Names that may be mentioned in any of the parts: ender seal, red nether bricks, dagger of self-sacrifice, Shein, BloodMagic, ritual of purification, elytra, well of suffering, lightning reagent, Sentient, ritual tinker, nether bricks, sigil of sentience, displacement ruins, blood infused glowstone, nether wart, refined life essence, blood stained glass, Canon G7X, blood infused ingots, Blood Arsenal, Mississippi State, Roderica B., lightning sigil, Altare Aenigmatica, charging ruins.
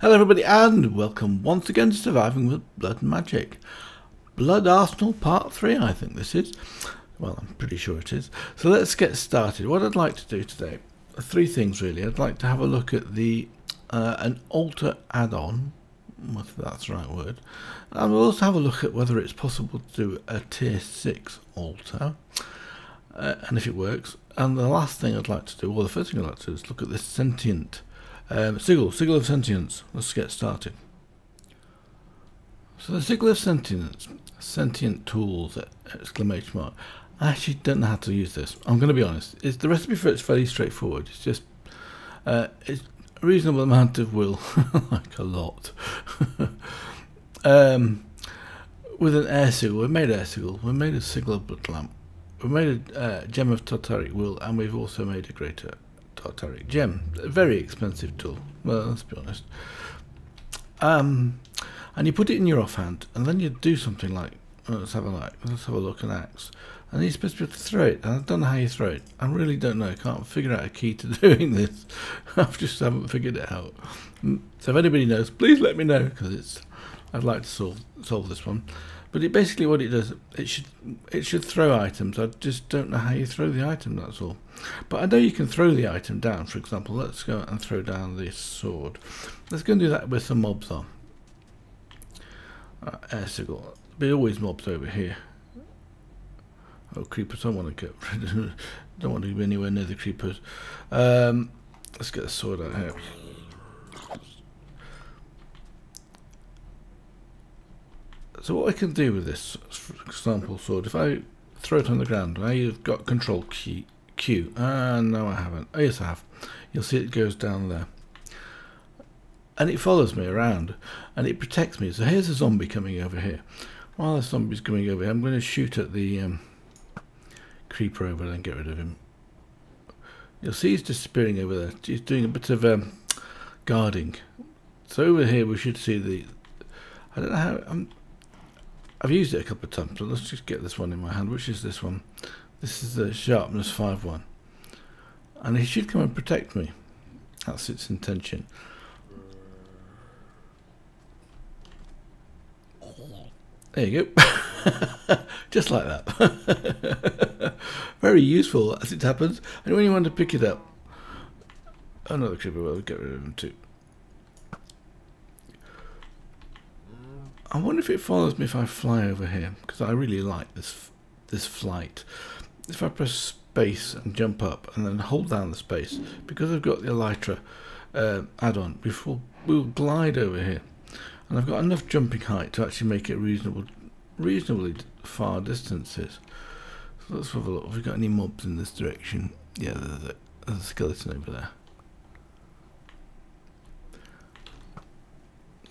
Hello everybody and welcome once again to Surviving with BloodMagic. Blood Arsenal Part 3 I think this is. Well, I'm pretty sure it is. So let's get started. What I'd like to do today, three things really. I'd like to have a look at the an altar add-on, if that's the right word. And we'll also have a look at whether it's possible to do a tier 6 altar. And if it works. And the last thing I'd like to do, well the first thing I'd like to do is look at this Sentient. Sigil of sentience. Let's get started. So the sigil of sentience, sentient tools, exclamation mark. I actually don't know how to use this. I'm going to be honest. It's the recipe for it's fairly straightforward. It's just it's a reasonable amount of will, like a lot. With an air sigil, we made air sigil. We made a sigil of blood lamp. We made a gem of Tyrick will, and we've also made a greater. Altare gem, a very expensive tool, well let's be honest, and you put it in your offhand and then you do something like, let's have a look, an axe, and you're supposed to be able to throw it, and I don't know how you throw it. I really don't know. I can't figure out a key to doing this. I haven't figured it out, so if anybody knows please let me know, because I'd like to solve this one. But it basically, what it does, it should throw items. I just don't know how you throw the item, that's all. But I know you can throw the item down. For example, let's go and throw down this sword. Let's go and do that with some mobs on. Right, air sigil. There'll be always mobs over here. Oh, creepers! I don't want to get rid of them. Don't want to be anywhere near the creepers. Let's get a sword out here. So what I can do with this, for example, sword, if I throw it on the ground, now you've got control key Q. No, I haven't. Oh, yes, I have. You'll see it goes down there. And it follows me around, and it protects me. So here's a zombie coming over here. While the zombie's coming over here, I'm going to shoot at the creeper over there and get rid of him. You'll see he's disappearing over there. He's doing a bit of guarding. So over here we should see the... I don't know how... I've used it a couple of times, so let's just get this one in my hand, which is this one. This is the sharpness 5 one. And he should come and protect me. That's its intention. There you go. Just like that. Very useful as it happens. And when you want to pick it up, another creeper will get rid of him too. I wonder if it follows me if I fly over here, because I really like this flight. If I press space and jump up and then hold down the space, because I've got the elytra add-on, we'll glide over here, and I've got enough jumping height to actually make it reasonably far distances. So let's have a look. Have we got any mobs in this direction? Yeah, there's a skeleton over there.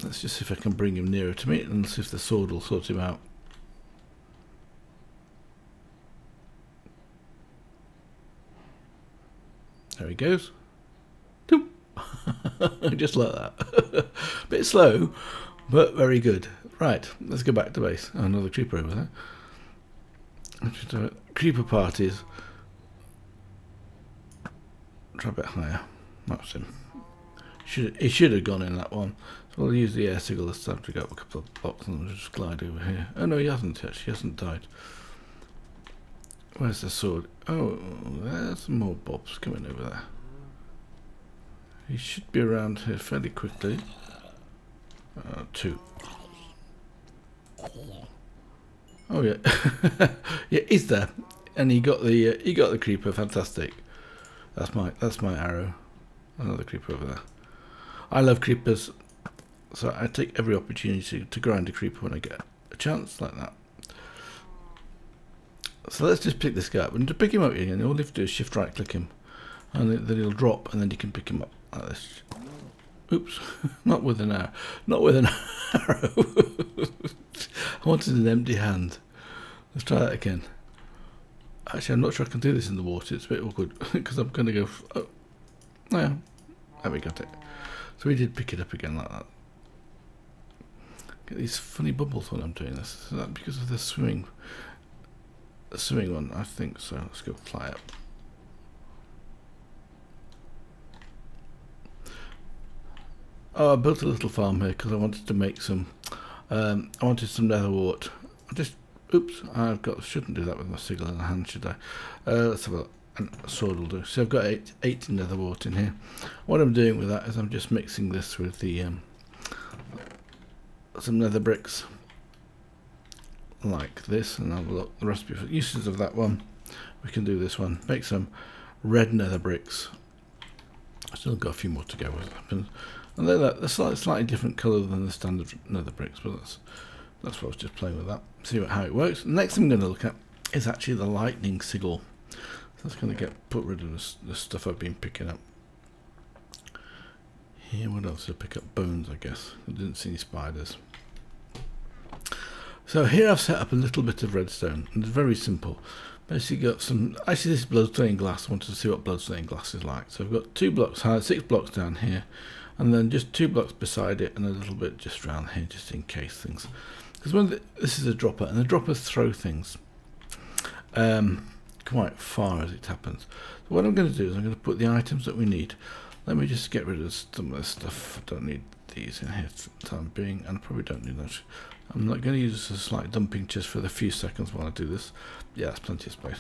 Let's just see if I can bring him nearer to me and see if the sword will sort him out. There he goes. Just like that. Bit slow, but very good. Right, let's go back to base. Oh, another creeper over there. Just, creeper parties. Try a bit higher. That's him. It should have gone in that one. So I'll use the air sigil this time to go up a couple of blocks and we'll just glide over here. Oh no, he hasn't yet. She hasn't died. Where's the sword? Oh, there's some more bobs coming over there. He should be around here fairly quickly. Two. Oh yeah, yeah, he's there, and he got the creeper. Fantastic. That's my arrow. Another creeper over there. I love creepers, so I take every opportunity to grind a creeper when I get a chance like that. So let's just pick this guy up, and to pick him up again, all you have to do is shift right click him, and then he'll drop, and then you can pick him up like this. Oops, not with an arrow. Not with an arrow. I wanted an empty hand. Let's try that again. Actually, I'm not sure I can do this in the water. It's a bit awkward because I'm going to go. Oh. Yeah, there we got it. So we did pick it up again like that. Get these funny bubbles when I'm doing this. Is that because of the swimming? The swimming one, I think so. Let's go fly up. Oh, I built a little farm here because I wanted to make some. I wanted some nether wart. Oops, shouldn't do that with my sigil in the hand, should I? Let's have a look. A sword will do. So I've got 8 nether wart in here. What I'm doing with that is I'm just mixing this with the some nether bricks like this, and I'll look the recipe for uses of that one. We can do this one. Make some red nether bricks. I still got a few more to go with. And they're slightly different colour than the standard nether bricks, but that's what I was just playing with that. See how it works. The next thing I'm going to look at is actually the lightning sigil. So that's going to get put rid of the stuff I've been picking up. Here, what else? I pick up bones, I guess. I didn't see any spiders. So here I've set up a little bit of redstone. And it's very simple. Basically got some... Actually, this is blood stained glass. I wanted to see what blood stained glass is like. So I've got 2 blocks high, 6 blocks down here. And then just 2 blocks beside it and a little bit just round here, just in case things. Because this is a dropper, and the droppers throw things quite far as it happens. So what I'm going to do is I'm going to put the items that we need. Let me just get rid of some of this stuff. I don't need these in here for the time being, and I probably don't need that. I'm not going to use this as a slight dumping just for the few seconds while I do this. Yeah, that's plenty of space.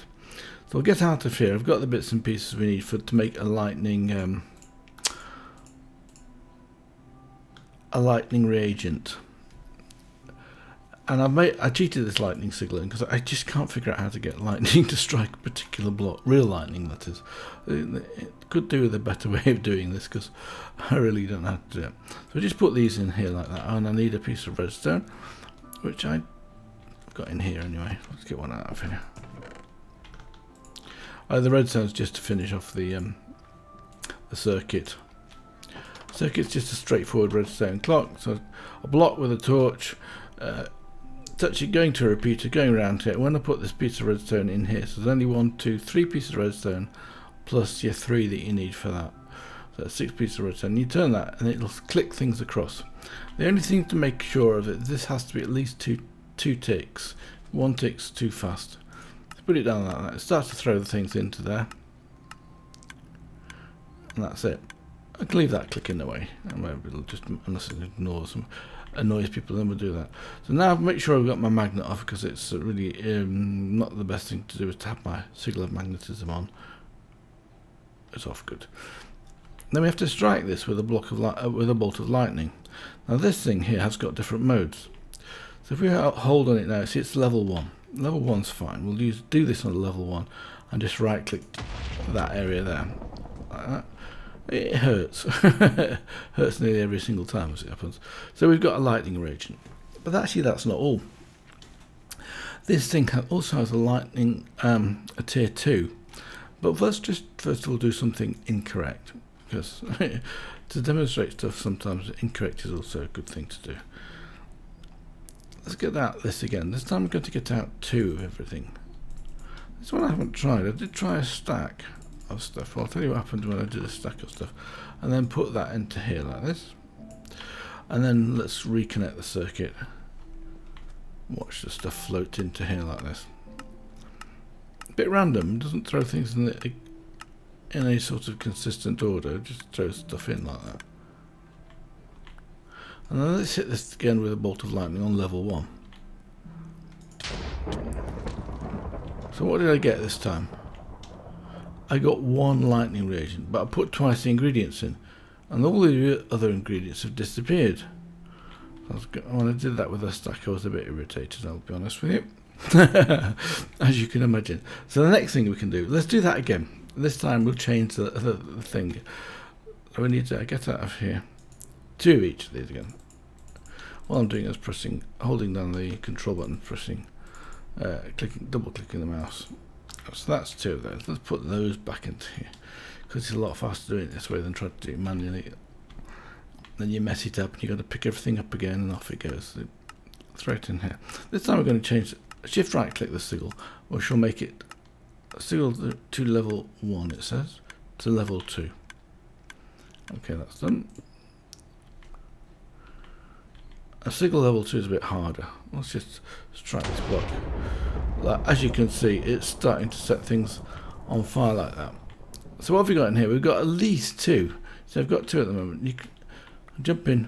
So I'll get out of here. I've got the bits and pieces we need to make a lightning reagent. And I cheated this lightning sigil because I just can't figure out how to get lightning to strike a particular block. Real lightning, that is. It could do with a better way of doing this because I really don't know how to do it. So I just put these in here like that. And I need a piece of redstone, which I've got in here anyway. Let's get one out of here. The redstone's just to finish off the circuit. Circuit's just a straightforward redstone clock. So a block with a torch. Touch it, going to a repeater, going around here. When I put this piece of redstone in here, so there's only 1, 2, 3 pieces of redstone plus your 3 that you need for that. So that's 6 pieces of redstone. You turn that and it'll click things across. The only thing to make sure of it, this has to be at least two ticks. 1 tick's too fast. Put it down like that. It starts to throw the things into there. And that's it. I can leave that clicking away. And maybe it'll just, unless it ignores them. Annoys people, then we'll do that. So now I've made sure I've got my magnet off because it's really not the best thing to do is to have my sigil of magnetism on. It's off, good. Then we have to strike this with a bolt of lightning. Now this thing here has got different modes. So if we hold on it now, see it's level 1. Level 1's fine. We'll do this on level 1 and just right click that area there. Like that. It hurts. It hurts nearly every single time as it happens. So we've got a lightning reagent. But actually that's not all. This thing also has a lightning, a tier 2. But let's just first of all do something incorrect. Because to demonstrate stuff sometimes incorrect is also a good thing to do. Let's get out this again. This time I'm going to get out 2 of everything. This one I haven't tried. I did try a stack of stuff. Well, I'll tell you what happened when I did a stack of stuff, and then put that into here like this, and then let's reconnect the circuit. Watch the stuff float into here like this. A bit random. Doesn't throw things in any sort of consistent order. It just throws stuff in like that. And then let's hit this again with a bolt of lightning on level 1. So what did I get this time? I got 1 lightning reagent, but I put 2 the ingredients in, and all the other ingredients have disappeared. When I did that with a stack, I was a bit irritated, I'll be honest with you, as you can imagine. So the next thing we can do, let's do that again. This time we'll change the thing. We need to get out of here 2 each of these again. What I'm doing is holding down the control button, double-clicking the mouse. So that's 2 of those. Let's put those back into here because it's a lot faster doing it this way than trying to do it manually. Then you mess it up and you got to pick everything up again and off it goes. So throw it in here. This time we're going to change shift right click the sigil, which will make it a sigil to level 1. It says to level 2. Okay, that's done. A sigil level 2 is a bit harder. Let's just strike this block. Like, as you can see, it's starting to set things on fire like that. So what have we got in here? We've got at least 2. So I've got 2 at the moment. Jump in.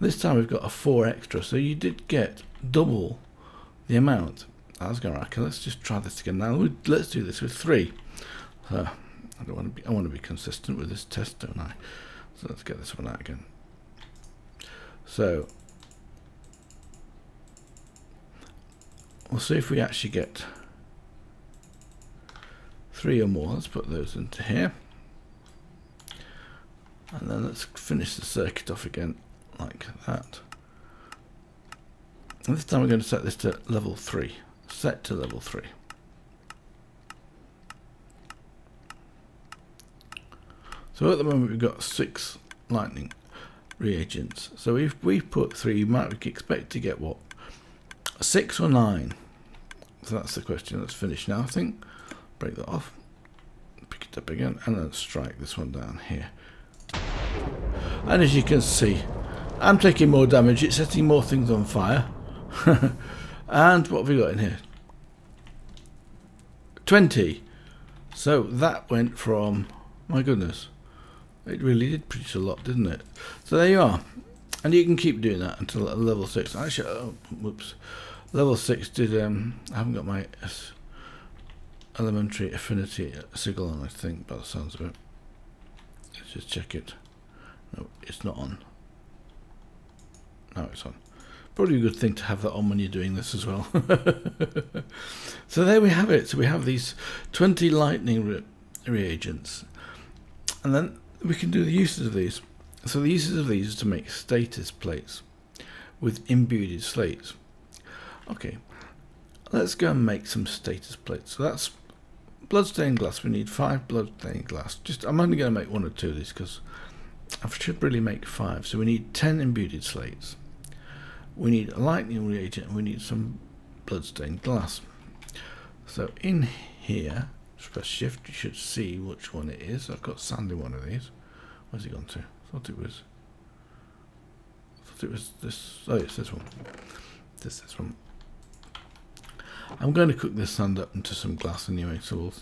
This time we've got a 4 extra, so you did get double the amount. That's going to work. Let's just try this again now. Let's do this with 3. So I don't want to be. I want to be consistent with this test, don't I? So let's get this one out again. So we'll see if we actually get 3 or more. Let's put those into here, and then let's finish the circuit off again like that. And this time we're going to set this to level 3. Set to level 3. So at the moment we've got 6 lightning reagents. So if we put 3, you might expect to get what? 6 or 9? So that's the question. Let's finish now, I think. Break that off. Pick it up again. And then strike this one down here. And as you can see, I'm taking more damage. It's setting more things on fire. And what have we got in here? 20. So that went from... my goodness. It really did produce a lot, didn't it? So there you are. And you can keep doing that until level 6. Actually, oh, whoops. Level 6 did... I haven't got my elementary affinity sigil on, I think, by the sounds of it. Let's just check it. No, it's not on. Now it's on. Probably a good thing to have that on when you're doing this as well. So there we have it. So we have these 20 lightning reagents. And then we can do the uses of these. So the uses of these is to make status plates with imbued slates. Okay, let's go and make some status plates. So that's blood stained glass. We need 5 blood stained glass. Just I'm only going to make 1 or 2 of these because I should really make 5. So we need 10 imbued slates. We need a lightning reagent and we need some blood stained glass. So in here, just press shift, you should see which one it is. I've got sand in one of these. Where's it gone to? I thought it was this. Oh, it's this one. This one. I'm going to cook this sand up into some glass anyway, so we'll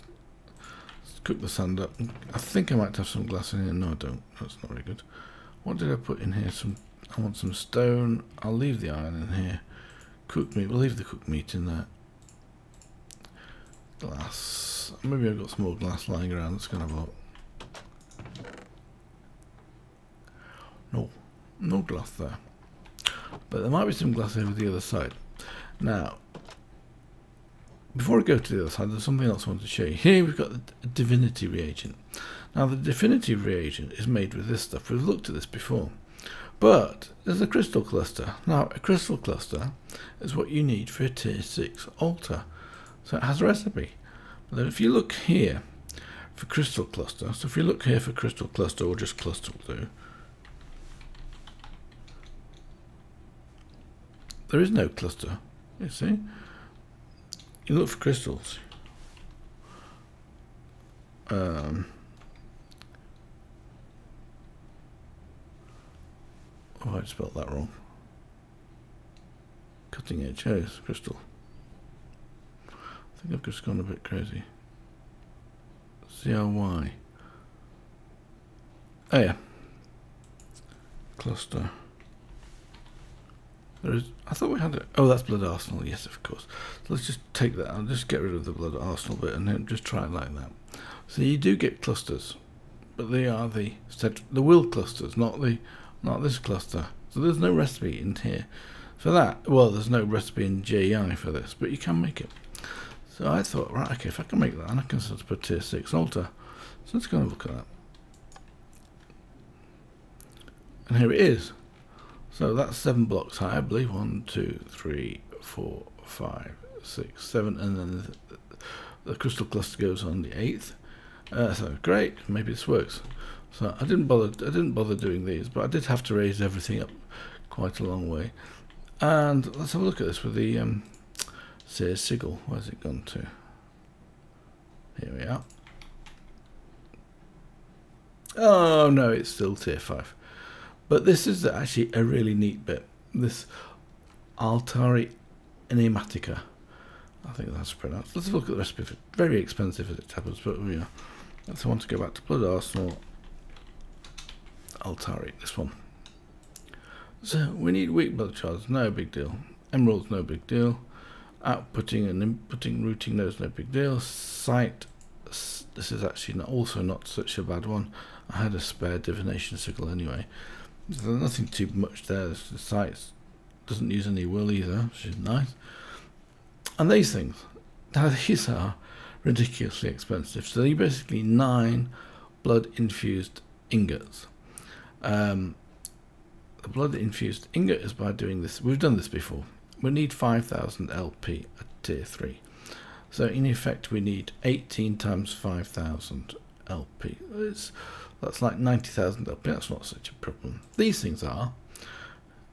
cook the sand up. I think I might have some glass in here. No, I don't. That's not very good. What did I put in here? I want some stone. I'll leave the iron in here. Cooked meat. We'll leave the cooked meat in there. Glass. Maybe I've got some more glass lying around. Let's go and have a look. No glass there, but there might be some glass over the other side. Now, before I go to the other side, there's something else I want to show you. Here we've got the divinity reagent. Now the divinity reagent is made with this stuff. We've looked at this before, but there's a crystal cluster. Now a crystal cluster is what you need for a tier 6 altar. So it has a recipe. But then if you look here for crystal cluster, so if you look here for crystal cluster or just cluster will do, there is no cluster, you see. You look for crystals. Oh, I spelled that wrong. Cutting edge, oh, it's crystal. I think I've just gone a bit crazy. C-R-Y. Oh yeah. Cluster. I thought we had it. Oh, that's Blood Arsenal. Yes, of course. So let's just take that. I'll just get rid of the Blood Arsenal bit and then just try it like that. So you do get clusters, but they are the will clusters, not this cluster. So there's no recipe in here for that. Well, there's no recipe in JI for this, but you can make it. So I thought, right, okay, if I can make that, and I can sort of put tier 6 altar. So let's go and look at that. And here it is. So that's 7 blocks high, I believe. 1, 2, 3, 4, 5, 6, 7, and then the crystal cluster goes on the 8th. So great, maybe this works. So I didn't bother doing these, but I did have to raise everything up quite a long way. And let's have a look at this with the sigil. Where's it gone to? Here we are. Oh no, it's still tier 5. But this is actually a really neat bit. This Altare Aenigmatica. I think that's pronounced. Let's have a look at the recipe. Very expensive as it happens, but we are. That's the one to go back to Blood Arsenal. Altare, this one. So we need weak blood shards, no big deal. Emeralds, no big deal. Outputting and inputting, routing those, no big deal. Sight, this is actually also not such a bad one. I had a spare divination sickle anyway. There's nothing too much there. The sight doesn't use any will either, which is nice. And these things, now these are ridiculously expensive. So they're basically 9 blood infused ingots. The blood infused ingot is by doing this. We've done this before. We need 5,000 LP at tier 3. So in effect, we need 18 times 5,000 LP. That's like 90,000 LP. That's not such a problem. These things are.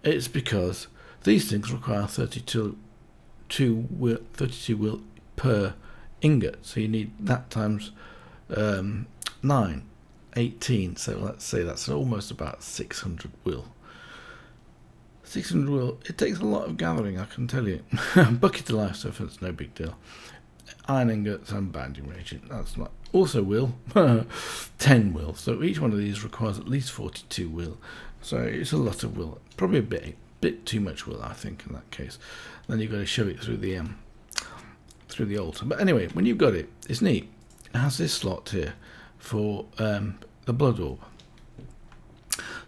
It's because these things require 32 will per ingot. So you need that times 9, 18. So let's say that's almost about 600 will. 600 will, it takes a lot of gathering, I can tell you. Bucket of life stuff, that's no big deal. Iron ingots and banding reagent, that's not. Also will, 10 will. So each one of these requires at least 42 will. So it's a lot of will, probably a bit too much will, I think, in that case. Then you've got to shove it through the altar. But anyway, when you've got it, it's neat. It has this slot here for the blood orb.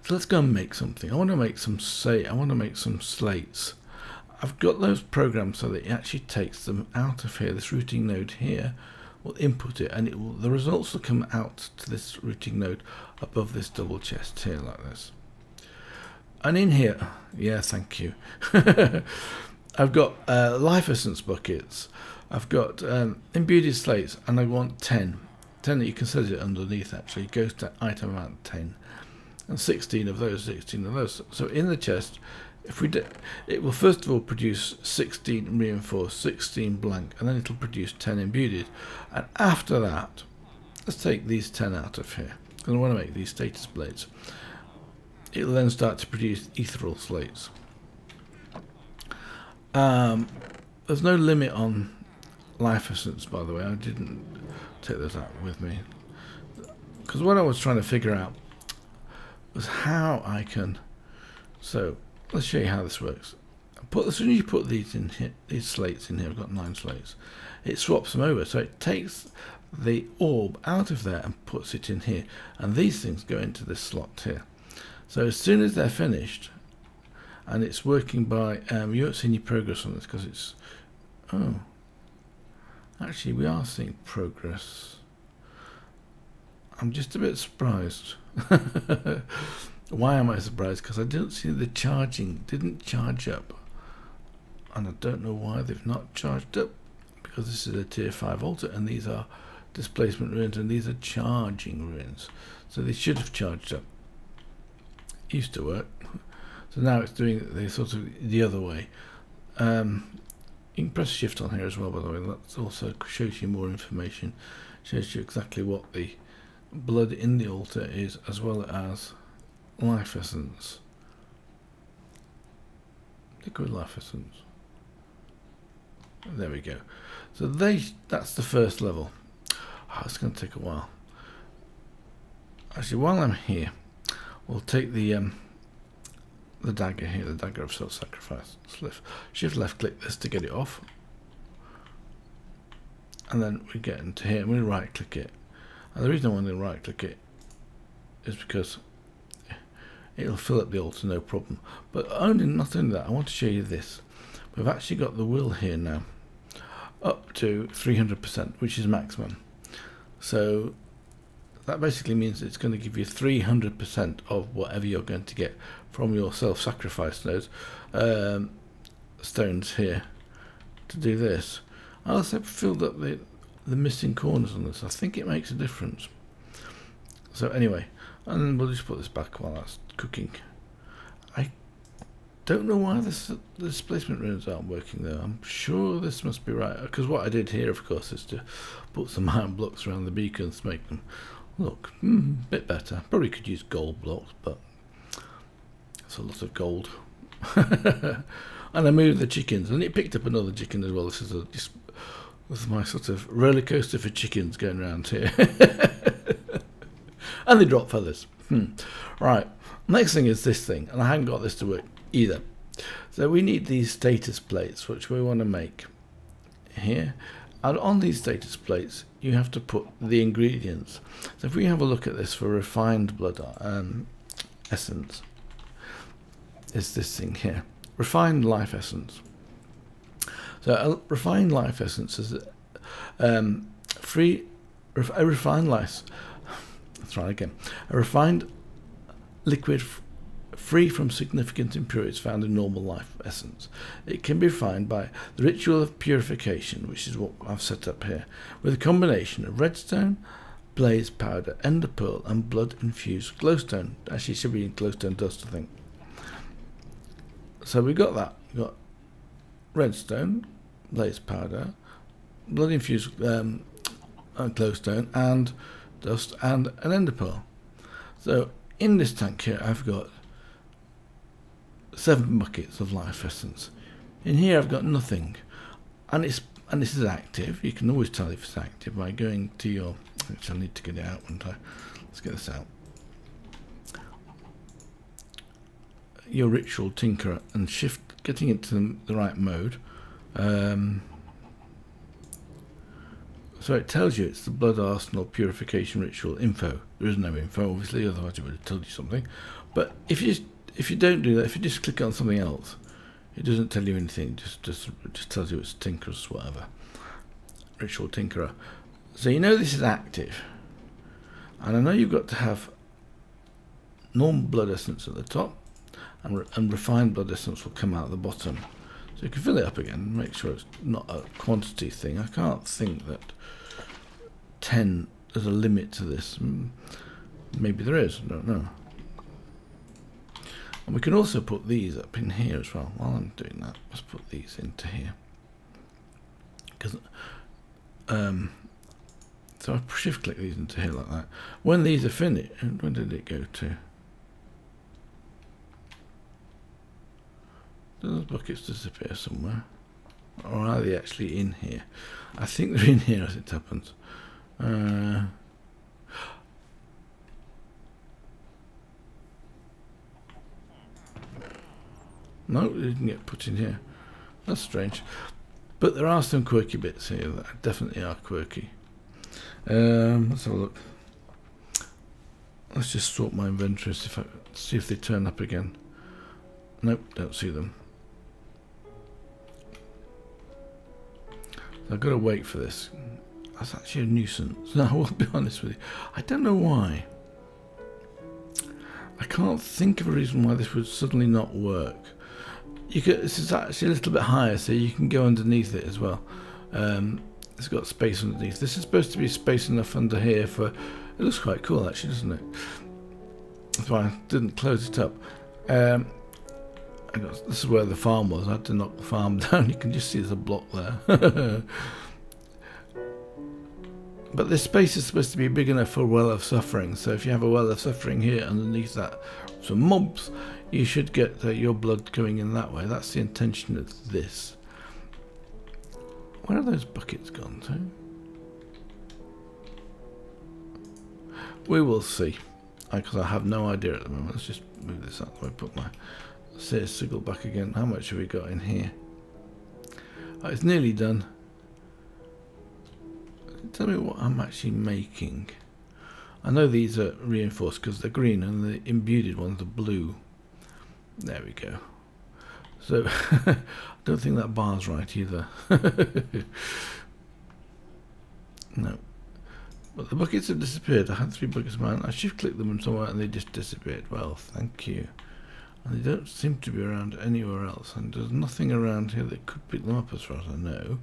So let's go and make something. I want to make some slates. I've got those programmed so that it actually takes them out of here. This routing node here will input it, and it will, the results will come out to this routing node above this double chest here, like this. And in here, yeah, thank you. I've got life essence buckets. I've got imbued slates, and I want 10. 10 that you can set it underneath. Actually, it goes to item amount 10. And 16 of those, 16 of those. So in the chest, if we do, it will first of all produce 16 reinforced, 16 blank, and then it'll produce 10 imbued. And after that, let's take these 10 out of here. And I want to make these status plates. It'll then start to produce ethereal slates. There's no limit on life essence, by the way. I didn't take those out with me, because what I was trying to figure out was how I can. So let's show you how this works. As soon as you put these in here, these slates in here, I've got 9 slates. It swaps them over, so it takes the orb out of there and puts it in here, and these things go into this slot here. So as soon as they're finished, and it's working by you haven't seen any progress on this because it's actually we are seeing progress. I'm just a bit surprised. Why am I surprised? Because I didn't see the charging didn't charge up, and I don't know why they've not charged up, because this is a tier 5 altar, and these are displacement ruins, and these are charging ruins, so they should have charged up. It used to work, so now it's doing the sort of the other way. You can press shift on here as well, by the way. That also shows you more information, shows you exactly what the blood in the altar is, as well as life essence, liquid life essence. There we go. So that's the first level. Oh, it's going to take a while. Actually, while I'm here, we'll take the dagger here, the dagger of self-sacrifice. Shift left click this to get it off, and then we get into here and we right click it. And the reason I want to right click it is because it'll fill up the altar, no problem. But not only that, I want to show you this. We've actually got the will here now up to 300%, which is maximum. So that basically means it's going to give you 300% of whatever you're going to get from your self-sacrifice nodes, stones here to do this. I also filled up the missing corners on this. I think it makes a difference. So anyway, and then we'll just put this back while that's cooking. I don't know why the displacement runes aren't working though. I'm sure this must be right, because what I did here, of course, is to put some iron blocks around the beacons to make them look a bit better. Probably could use gold blocks, but that's a lot of gold. And I moved the chickens, and it picked up another chicken as well. This is a just with my sort of roller coaster for chickens going around here. And they drop feathers. Right, next thing is this thing, and I haven't got this to work either. So we need these status plates, which we want to make here. And on these status plates, you have to put the ingredients. So if we have a look at this for refined blood essence, it's this thing here, refined life essence. So a refined life essence is a refined liquid free from significant impurities found in normal life essence. It can be refined by the ritual of purification, which is what I've set up here, with a combination of redstone, blaze powder, ender pearl, and blood infused glowstone. Actually, it should be in glowstone dust, I think. So we've got that. We've got redstone, blaze powder, blood infused glowstone, and dust, and an ender pearl. So in this tank here, I've got 7 buckets of life essence. In here I've got nothing, and this is active. You can always tell if it's active by going to your, which I need to get it out one time. Let's get this out. Your ritual tinker and shift, getting it to the right mode. So it tells you it's the Blood Arsenal purification ritual info. There is no info, obviously, otherwise it would have told you something. But if you don't do that, if you just click on something else, it doesn't tell you anything. It just tells you it's tinkerers, whatever, ritual tinkerer. So you know this is active, and I know you've got to have normal blood essence at the top, and refined blood essence will come out at the bottom. So you can fill it up again and make sure it's not a quantity thing. I can't think that 10 there's a limit to this. Maybe there is. I don't know. And we can also put these up in here as well. While I'm doing that, let's put these into here. Because, so I shift click these into here like that. When these are finished, when did it go to? Do those buckets disappear somewhere? Or are they actually in here? I think they're in here as it happens. No, it didn't get put in here. That's strange. But there are some quirky bits here that definitely are quirky. Let's have a look. Let's just sort my inventories, see if they turn up again. Nope, don't see them. I've got to wait for this. That's actually a nuisance. No, I will be honest with you. I don't know why. I can't think of a reason why this would suddenly not work. You could, this is actually a little bit higher, so you can go underneath it as well. It's got space underneath. This is supposed to be space enough under here for... It looks quite cool, actually, doesn't it? That's why I didn't close it up. This is where the farm was. I had to knock the farm down. You can just see there's a block there. But this space is supposed to be big enough for a well of suffering. So if you have a well of suffering here underneath that, some mobs, you should get your blood coming in that way. That's the intention of this. Where are those buckets gone to? We will see. Because I have no idea at the moment. Let's just move this out of the way. Put my sigil back again. How much have we got in here? Oh, it's nearly done. Tell me what I'm actually making. I know these are reinforced because they're green, and the imbued ones are blue. There we go. So I don't think that bar's right either. No. But the buckets have disappeared. I had 3 buckets of mine. I shift clicked them somewhere and they just disappeared. Well, thank you. And they don't seem to be around anywhere else, and there's nothing around here that could pick them up as far as I know.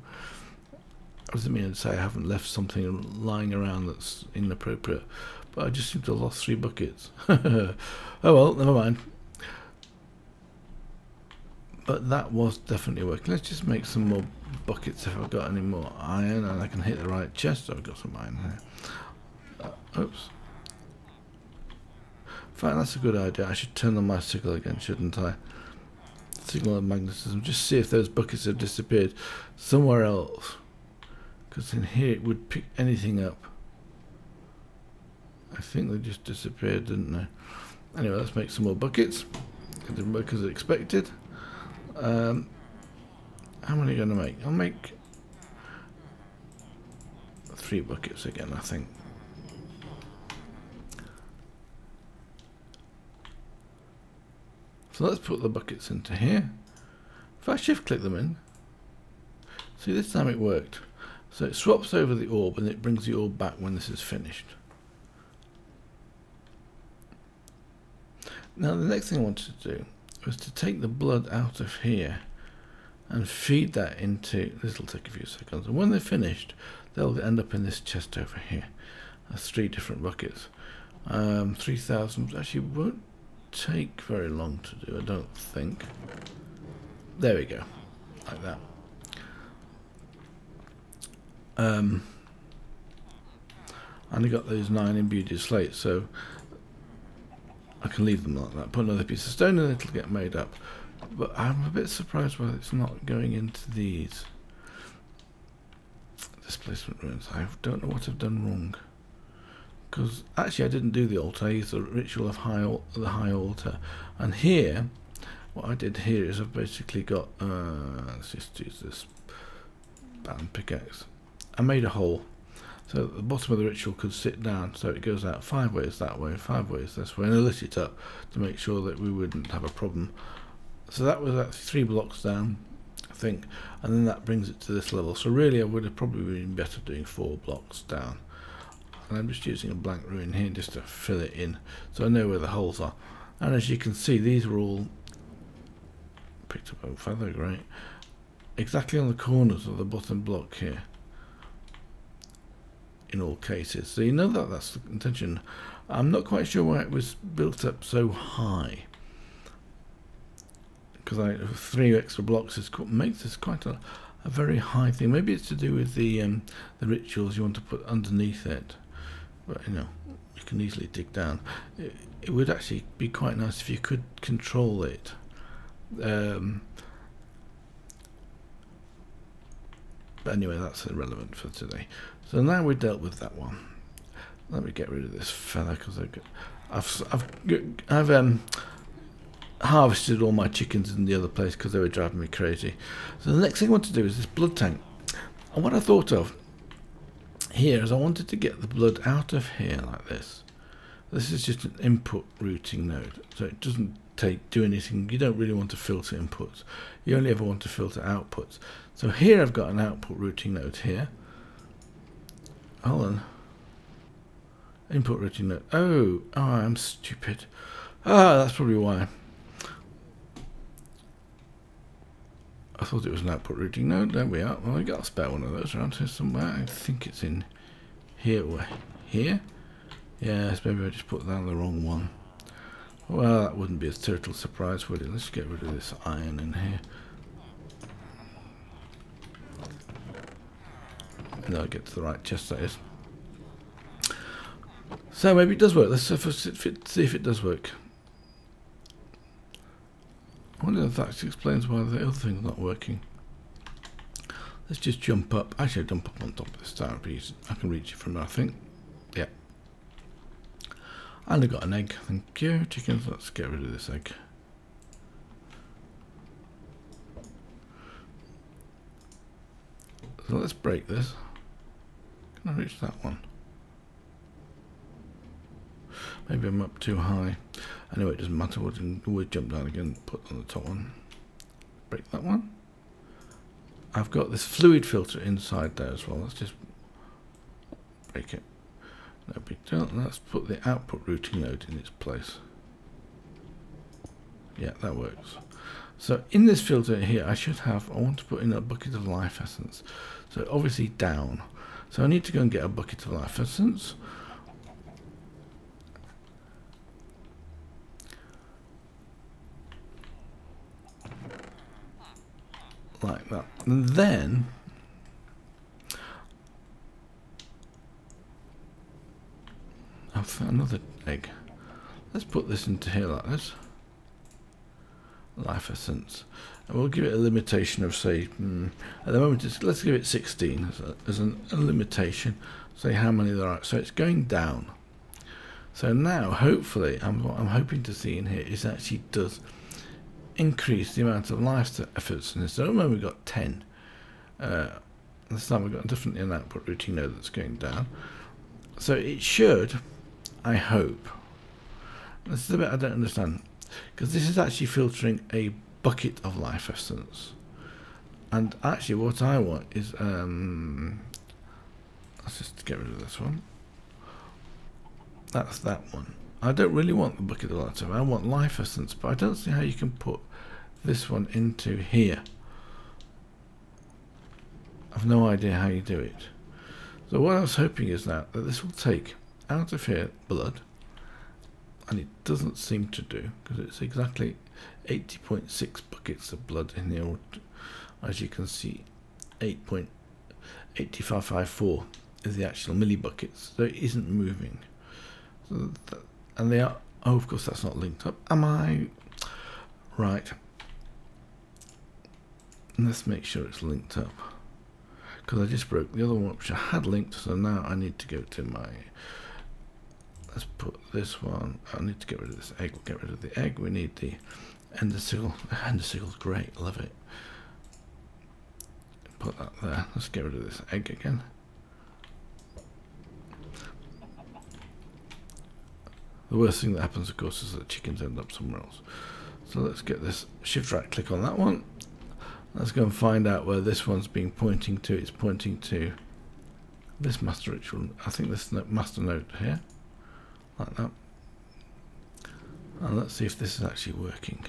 Doesn't mean I'd say I haven't left something lying around that's inappropriate, but I just seem to have lost 3 buckets. Oh well, never mind. But that was definitely working. Let's just make some more buckets if I've got any more iron, and I can hit the right chest. I've got some iron here. Oops. In fact, that's a good idea. I should turn on my signal again, shouldn't I? Signal of magnetism. Just see if those buckets have disappeared somewhere else. Because in here it would pick anything up. I think they just disappeared, didn't they? Anyway, let's make some more buckets. It didn't work as expected. How many are you going to make? I'll make 3 buckets again, I think. So let's put the buckets into here. If I shift click them in, see, this time it worked. So it swaps over the orb and it brings the orb back when this is finished. Now the next thing I wanted to do was to take the blood out of here and feed that into, this will take a few seconds, and when they're finished they'll end up in this chest over here. That's 3 different buckets. 3,000 actually won't take very long to do, I don't think. There we go, like that. I only got those 9 imbued slates, so I can leave them like that. Put another piece of stone and it'll get made up. But I'm a bit surprised why it's not going into these displacement ruins. I don't know what I've done wrong. Because actually I didn't do the altar. I used the ritual of the high altar. And here, what I did here is I've basically got, let's just use this band pickaxe. I made a hole. So the bottom of the ritual could sit down, so it goes out 5 ways that way, 5 ways this way, and I lit it up to make sure that we wouldn't have a problem. So that was actually 3 blocks down, I think, and then that brings it to this level. So really I would have probably been better doing 4 blocks down. And I'm just using a blank ruin here just to fill it in, so I know where the holes are. And as you can see, these were all picked up by feather, right? Exactly on the corners of the bottom block here. In all cases, so you know that that's the intention. I'm not quite sure why it was built up so high, because I have 3 extra blocks is makes this quite a very high thing. Maybe it's to do with the rituals you want to put underneath it, but you know, you can easily dig down. It would actually be quite nice if you could control it. But anyway, that's irrelevant for today. So now we've dealt with that one. Let me get rid of this feather because I've harvested all my chickens in the other place because they were driving me crazy. So the next thing I want to do is this blood tank. And what I thought of here is I wanted to get the blood out of here like this. This is just an input routing node, so it doesn't do anything. You don't really want to filter inputs, you only ever want to filter outputs. So here I've got an output routing node here. Hold on. Input routing node. Oh, I'm stupid. That's probably why. I thought it was an output routing node. There we are. Well, I got a spare one of those around here somewhere. I think it's in here or here. Yes, maybe I just put down the wrong one. Well, that wouldn't be a total surprise, would it? Let's get rid of this iron in here. And I'll get to the right chest, that is. So maybe it does work. Let's see if it does work. I wonder if that explains why the other thing's not working. Let's just jump up. Actually, I'll jump up on top of this tower piece. I can reach it from there, I think. Yep. Yeah. And I got an egg, thank you. Chickens, let's get rid of this egg. So let's break this. Can I reach that one? Maybe I'm up too high. Anyway, it doesn't matter, we'll jump down again and put on the top one. Break that one. I've got this fluid filter inside there as well. Let's just break it. No big deal. Let's put the output routing node in its place. Yeah, that works. So in this filter here, I want to put in a bucket of life essence. So obviously down. So I need to go and get a bucket of life essence. Like that. And then I've found another egg. Let's put this into here like this. Life essence. And we'll give it a limitation of, say, at the moment, let's give it 16 as a limitation. Say how many there are. So it's going down. So now, hopefully, what I'm hoping to see in here is actually does increase the amount of life efforts in this zone. Remember, we've got 10. This time we've got definitely an output routine node that's going down. So it should, I hope. This is the bit I don't understand, because this is actually filtering a bucket of life essence. And actually what I want is, let's just get rid of this one. That's that one. I don't really want the bucket of life. I want life essence, but I don't see how you can put this one into here. I've no idea how you do it. So what I was hoping is that this will take out of here blood, and it doesn't seem to do, because it's exactly 80.6 buckets of blood in here, as you can see. 8.8554 is the actual milli buckets, so it isn't moving. So that, and they are, oh, of course that's not linked up. Am I right? Let's make sure it's linked up, because I just broke the other one which I had linked. So now I need to go to my, let's put this one, I need to get rid of this egg. We'll get rid of the egg. We need the ender seal. Ender seal's great, love it. Put that there. Let's get rid of this egg again. The worst thing that happens, of course, is that chickens end up somewhere else. So let's get this, shift right click on that one. Let's go and find out where this one's been pointing to. It's pointing to this master ritual. I think this master node here, like that. And let's see if this is actually working.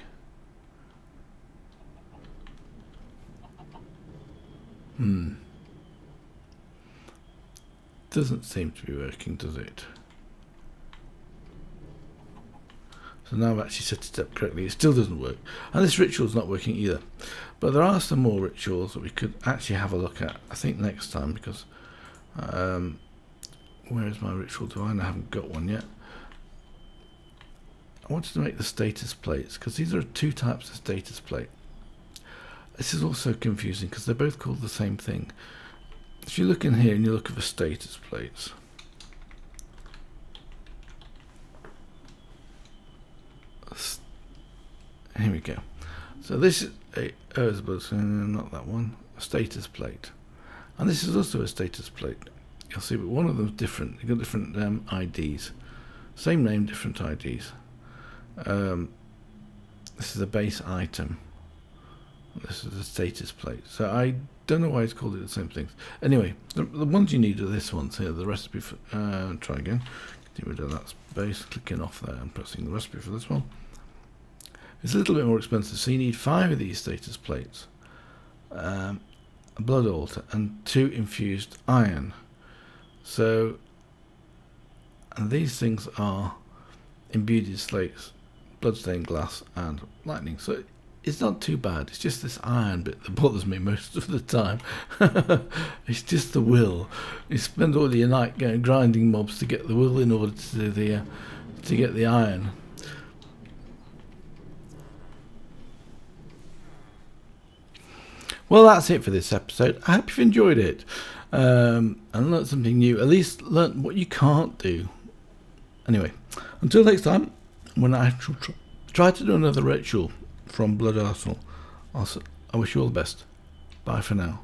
Doesn't seem to be working, does it? So now I've actually set it up correctly. It still doesn't work, and this ritual's not working either. But there are some more rituals that we could actually have a look at, I think, next time, because where is my ritual divine? I haven't got one yet. I wanted to make the status plates, because these are two types of status plate. This is also confusing because they're both called the same thing. If you look in here and you look at the status plates, here we go. So this is a, not that one, a status plate, and this is also a status plate. You'll see, but one of them's different. You've got different IDs, same name, different IDs. This is a base item. This is a status plate. So I don't know why it's called it the same things. Anyway, the ones you need are this ones here. The recipe for, try again. Get rid of that space. Clicking off there and pressing the recipe for this one. It's a little bit more expensive, so you need 5 of these status plates. A blood altar and 2 infused iron. So, and these things are imbued slates, blood stained glass, and lightning. So it's not too bad. It's just this iron bit that bothers me most of the time. It's just the will. You spend all your night going grinding mobs to get the will in order to do the to get the iron. Well, that's it for this episode. I hope you've enjoyed it and learnt something new. At least learnt what you can't do. Anyway, until next time, when I try to do another ritual from Blood Arsenal, I wish you all the best. Bye for now.